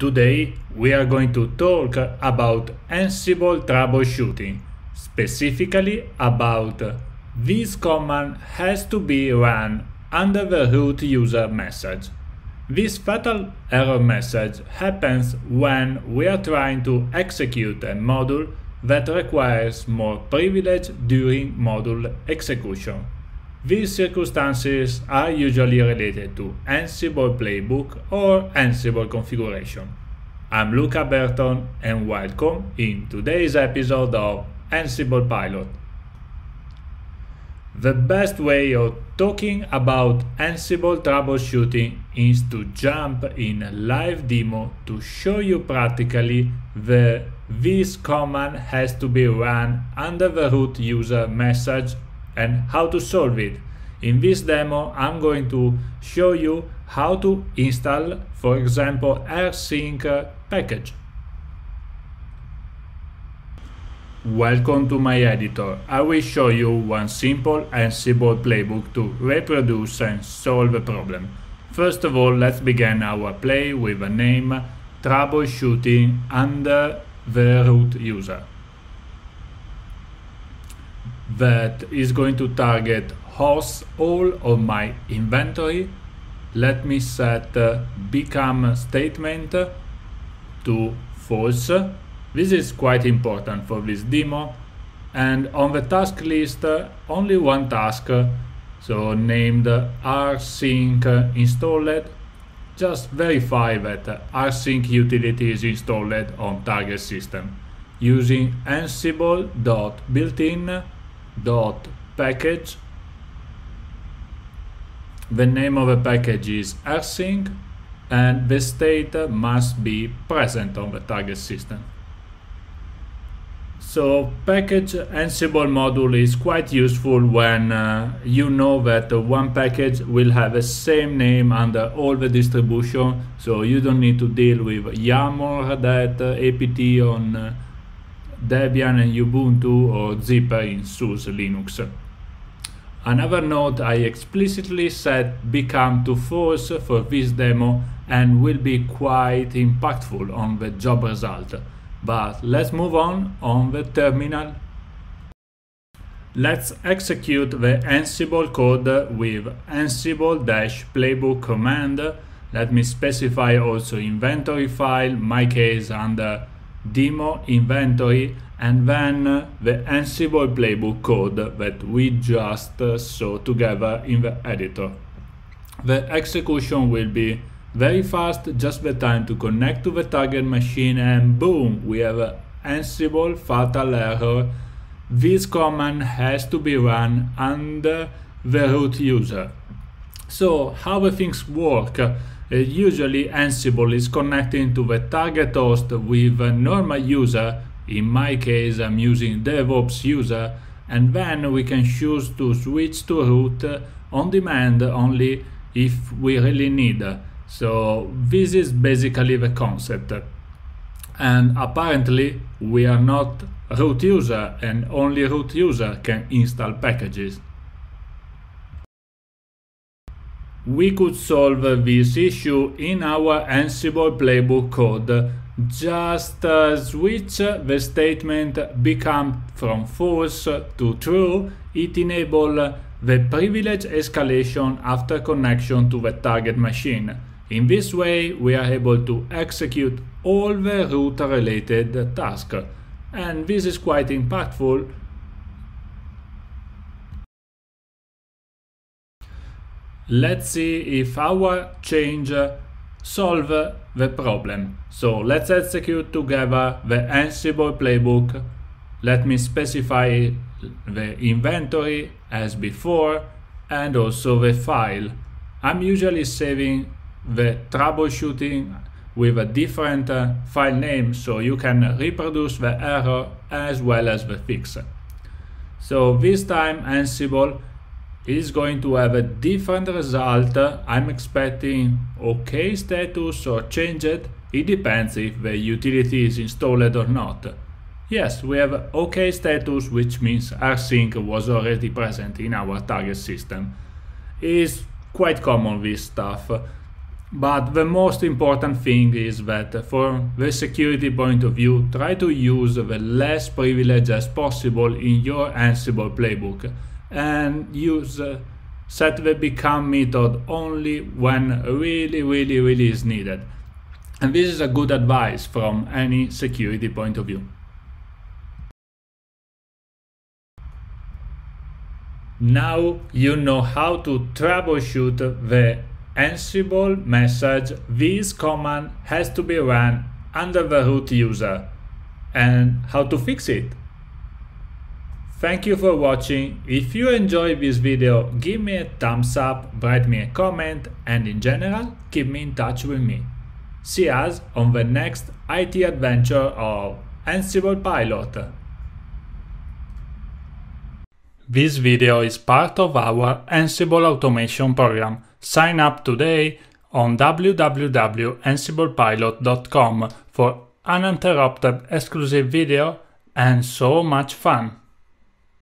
Today we are going to talk about Ansible troubleshooting, specifically about this command has to be run under the root user message. This fatal error message happens when we are trying to execute a module that requires more privilege during module execution. These circumstances are usually related to Ansible Playbook or Ansible configuration. I'm Luca Berton and welcome in today's episode of Ansible Pilot. The best way of talking about Ansible troubleshooting is to jump in a live demo to show you practically this command has to be run under the root user message and how to solve it. In this demo I'm going to show you how to install, for example, RSync package. Welcome to my editor. I will show you one simple Ansible playbook to reproduce and solve a problem. First of all, let's begin our play with a name troubleshooting under the root user. That is going to target hosts all of my inventory. Let me set become statement to false. This is quite important for this demo, and on the task list only one task, so named rsync installed. Just verify that rsync utility is installed on target system using ansible.builtin.package. The name of the package is rsync and the state must be present on the target system. So package Ansible module is quite useful when you know that one package will have the same name under all the distribution, so you don't need to deal with YAML, that apt on Debian and Ubuntu, or zipper in SUSE Linux. Another note, I explicitly set become to false for this demo and will be quite impactful on the job result. But let's move on the terminal. Let's execute the Ansible code with ansible-playbook command. Let me specify also inventory file, my case under demo inventory, and then the Ansible playbook code that we just saw together in the editor. The execution will be very fast, just the time to connect to the target machine, and boom, we have an Ansible fatal error. This command has to be run under the root user. So how the things work? Usually Ansible is connecting to the target host with a normal user. In my case I'm using DevOps user, and then we can choose to switch to root on demand only if we really need. So this is basically the concept, and apparently we are not root user and only root user can install packages. We could solve this issue in our Ansible playbook code. Just switch the statement become from false to true. It enables the privilege escalation after connection to the target machine. In this way we are able to execute all the root related tasks, and this is quite impactful. Let's see if our change solves the problem. So let's execute together the Ansible playbook. Let me specify the inventory as before and also the file. I'm usually saving the troubleshooting with a different file name, so you can reproduce the error as well as the fix. So this time Ansible is going to have a different result. I'm expecting OK status or changed. It depends if the utility is installed or not. Yes, we have OK status, which means rsync was already present in our target system. It's quite common, this stuff. But the most important thing is that from the security point of view, try to use the less privilege as possible in your Ansible playbook and use set the become method only when really is needed. And this is a good advice from any security point of view. Now you know how to troubleshoot the Ansible message. This command has to be run under the root user, and how to fix it. Thank you for watching. If you enjoyed this video, give me a thumbs up, write me a comment, and in general, keep me in touch with me. See us on the next IT adventure of Ansible Pilot. This video is part of our Ansible automation program. Sign up today on www.ansiblepilot.com for uninterrupted exclusive video and so much fun.